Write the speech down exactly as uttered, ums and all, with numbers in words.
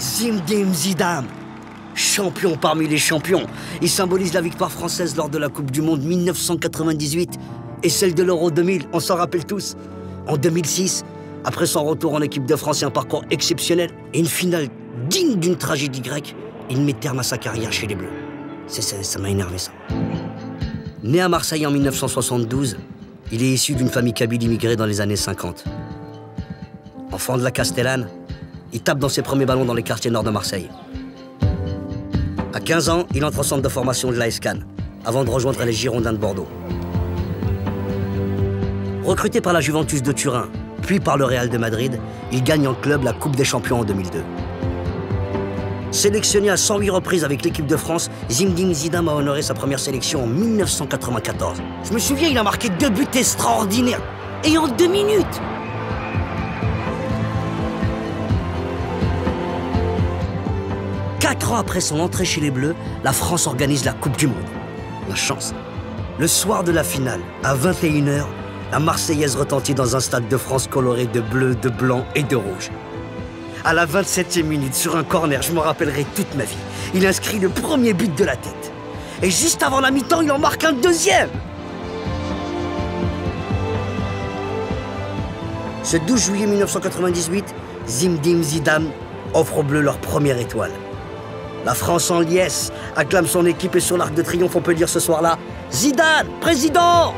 Zinédine Zidane, champion parmi les champions. Il symbolise la victoire française lors de la Coupe du Monde mille neuf cent quatre-vingt-dix-huit et celle de l'Euro deux mille, on s'en rappelle tous. En deux mille six, après son retour en équipe de France et un parcours exceptionnel et une finale digne d'une tragédie grecque, il met terme à sa carrière chez les Bleus. Ça m'a énervé, ça. Né à Marseille en mille neuf cent soixante-douze, il est issu d'une famille kabyle immigrée dans les années cinquante. Enfant de la Castellane, il tape dans ses premiers ballons dans les quartiers nord de Marseille. À quinze ans, il entre au centre de formation de l'A S Cannes, avant de rejoindre les Girondins de Bordeaux. Recruté par la Juventus de Turin, puis par le Real de Madrid, il gagne en club la Coupe des champions en deux mille deux. Sélectionné à cent huit reprises avec l'équipe de France, Zinédine Zidane a honoré sa première sélection en mille neuf cent quatre-vingt-quatorze. Je me souviens, il a marqué deux buts extraordinaires, et en deux minutes. Quatre ans après son entrée chez les Bleus, la France organise la Coupe du Monde. La chance. Le soir de la finale, à vingt et une heures, la Marseillaise retentit dans un stade de France coloré de bleu, de blanc et de rouge. À la vingt-septième minute, sur un corner, je m'en rappellerai toute ma vie, il inscrit le premier but de la tête. Et juste avant la mi-temps, il en marque un deuxième. Ce douze juillet mille neuf cent quatre-vingt-dix-huit, Zinédine Zidane offre aux Bleus leur première étoile. La France en liesse acclame son équipe et sur l'Arc de Triomphe, on peut dire ce soir-là: Zidane, président!